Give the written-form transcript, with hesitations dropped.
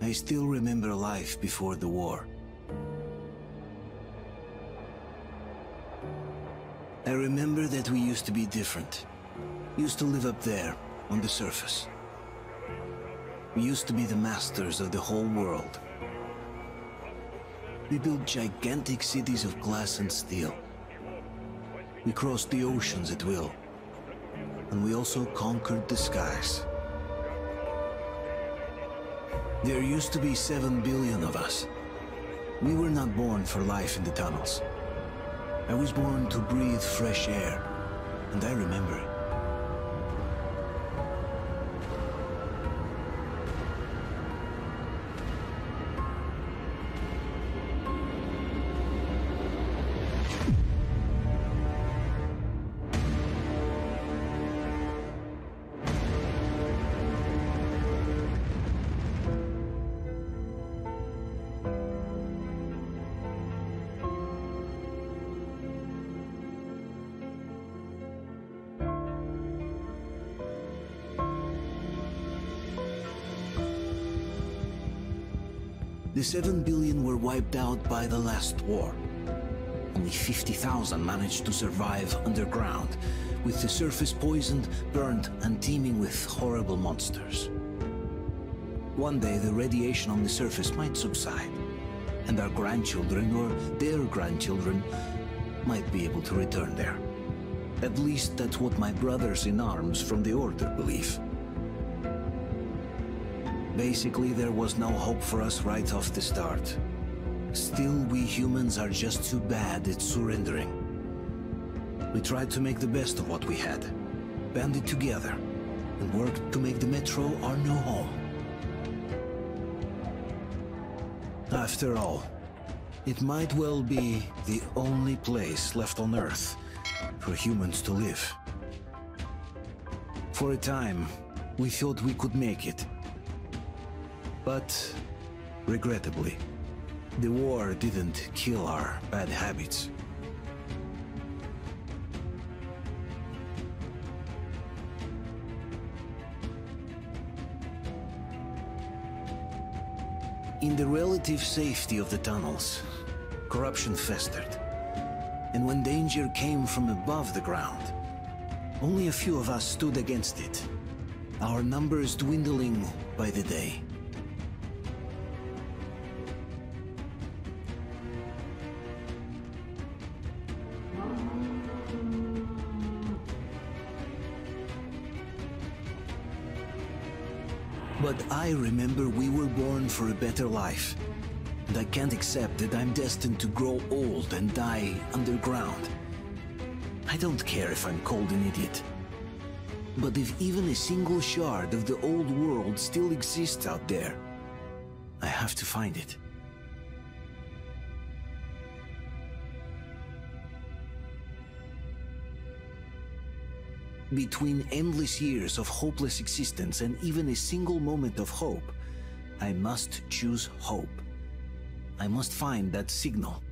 I still remember life before the war. I remember that we used to be different. Used to live up there, on the surface. We used to be the masters of the whole world. We built gigantic cities of glass and steel. We crossed the oceans at will. And we also conquered the skies. There used to be 7 billion of us. We were not born for life in the tunnels. I was born to breathe fresh air, and I remember. The 7 billion were wiped out by the last war. Only 50,000 managed to survive underground, with the surface poisoned, burned, and teeming with horrible monsters. One day, the radiation on the surface might subside, and our grandchildren, or their grandchildren, might be able to return there. At least that's what my brothers in arms from the Order believe. Basically, there was no hope for us right off the start. Still, we humans are just too bad at surrendering. We tried to make the best of what we had, banded together, and worked to make the Metro our new home. After all, it might well be the only place left on Earth for humans to live. For a time, we thought we could make it. But, regrettably, the war didn't kill our bad habits. In the relative safety of the tunnels, corruption festered. And when danger came from above the ground, only a few of us stood against it, our numbers dwindling by the day. But I remember we were born for a better life, and I can't accept that I'm destined to grow old and die underground. I don't care if I'm called an idiot. But if even a single shard of the old world still exists out there, I have to find it. Between endless years of hopeless existence and even a single moment of hope, I must choose hope. I must find that signal.